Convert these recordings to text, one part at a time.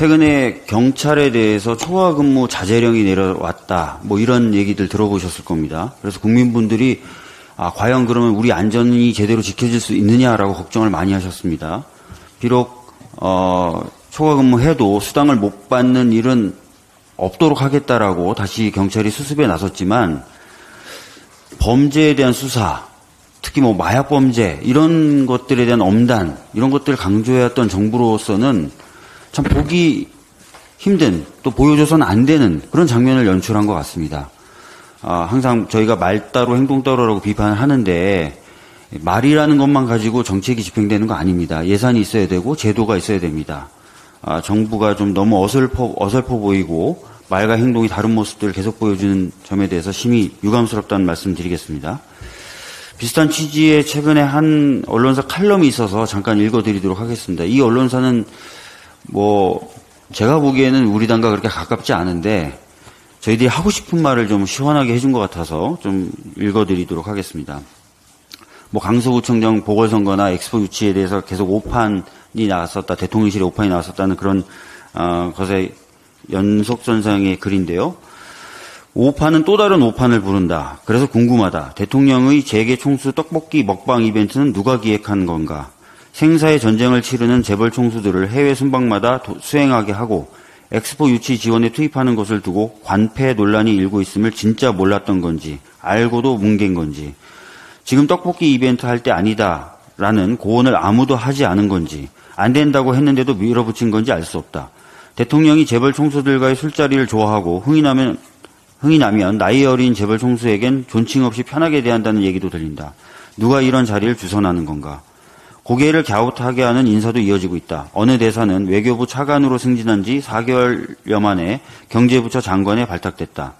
최근에 경찰에 대해서 초과 근무 자제령이 내려왔다. 뭐 이런 얘기들 들어보셨을 겁니다. 그래서 국민분들이 아, 과연 그러면 우리 안전이 제대로 지켜질 수 있느냐라고 걱정을 많이 하셨습니다. 비록 초과 근무해도 수당을 못 받는 일은 없도록 하겠다라고 다시 경찰이 수습에 나섰지만 범죄에 대한 수사, 특히 뭐 마약 범죄 이런 것들에 대한 엄단 이런 것들을 강조해왔던 정부로서는 참 보기 힘든 또 보여줘서는 안 되는 그런 장면을 연출한 것 같습니다. 항상 저희가 말 따로 행동 따로라고 비판을 하는데 말이라는 것만 가지고 정책이 집행되는 거 아닙니다. 예산이 있어야 되고 제도가 있어야 됩니다. 정부가 좀 너무 어설퍼 보이고 말과 행동이 다른 모습들을 계속 보여주는 점에 대해서 심히 유감스럽다는 말씀 드리겠습니다. 비슷한 취지의 최근에 한 언론사 칼럼이 있어서 잠깐 읽어드리도록 하겠습니다. 이 언론사는 뭐 제가 보기에는 우리 당과 그렇게 가깝지 않은데 저희들이 하고 싶은 말을 좀 시원하게 해준 것 같아서 좀 읽어드리도록 하겠습니다. 뭐 강서구청장 보궐선거나 엑스포 유치에 대해서 계속 오판이 나왔었다, 대통령실에 오판이 나왔었다는 그런 것의 연속선상의 글인데요. 오판은 또 다른 오판을 부른다. 그래서 궁금하다. 대통령의 재계 총수 떡볶이 먹방 이벤트는 누가 기획한 건가? 생사의 전쟁을 치르는 재벌 총수들을 해외 순방마다 수행하게 하고 엑스포 유치 지원에 투입하는 것을 두고 관패 논란이 일고 있음을 진짜 몰랐던 건지 알고도 뭉갠 건지 지금 떡볶이 이벤트 할 때 아니다라는 고언을 아무도 하지 않은 건지 안 된다고 했는데도 밀어붙인 건지 알 수 없다. 대통령이 재벌 총수들과의 술자리를 좋아하고 흥이 나면 나이 어린 재벌 총수에겐 존칭 없이 편하게 대한다는 얘기도 들린다. 누가 이런 자리를 주선하는 건가? 고개를 갸웃하게 하는 인사도 이어지고 있다. 어느 대사는 외교부 차관으로 승진한 지 4개월여 만에 경제부처 장관에 발탁됐다.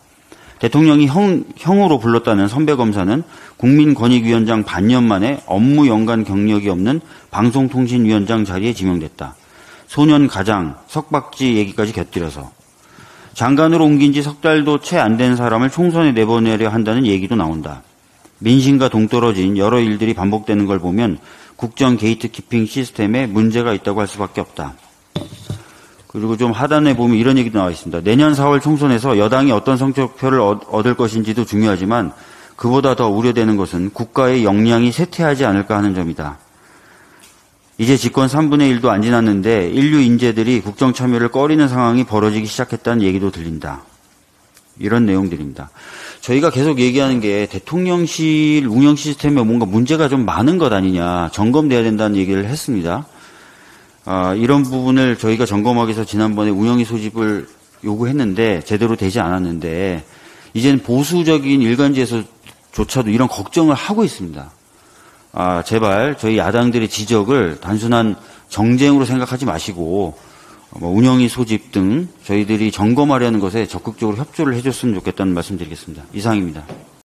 대통령이 형으로 불렀다는 선배 검사는 국민권익위원장 반년 만에 업무 연관 경력이 없는 방송통신위원장 자리에 지명됐다. 소년 가장, 석박지 얘기까지 곁들여서. 장관으로 옮긴 지 석 달도 채 안 된 사람을 총선에 내보내려 한다는 얘기도 나온다. 민심과 동떨어진 여러 일들이 반복되는 걸 보면 국정 게이트키핑 시스템에 문제가 있다고 할 수밖에 없다. 그리고 좀 하단에 보면 이런 얘기도 나와 있습니다. 내년 4월 총선에서 여당이 어떤 성적표를 얻을 것인지도 중요하지만 그보다 더 우려되는 것은 국가의 역량이 쇠퇴하지 않을까 하는 점이다. 이제 집권 3분의 1도 안 지났는데 인류 인재들이 국정 참여를 꺼리는 상황이 벌어지기 시작했다는 얘기도 들린다. 이런 내용들입니다. 저희가 계속 얘기하는 게 대통령실 운영 시스템에 뭔가 문제가 좀 많은 것 아니냐 점검돼야 된다는 얘기를 했습니다. 이런 부분을 저희가 점검하기 위해서 지난번에 운영위 소집을 요구했는데 제대로 되지 않았는데 이제는 보수적인 일간지에서조차도 이런 걱정을 하고 있습니다. 제발 저희 야당들의 지적을 단순한 정쟁으로 생각하지 마시고 운영위 소집 등 저희들이 점검하려는 것에 적극적으로 협조를 해줬으면 좋겠다는 말씀드리겠습니다. 이상입니다.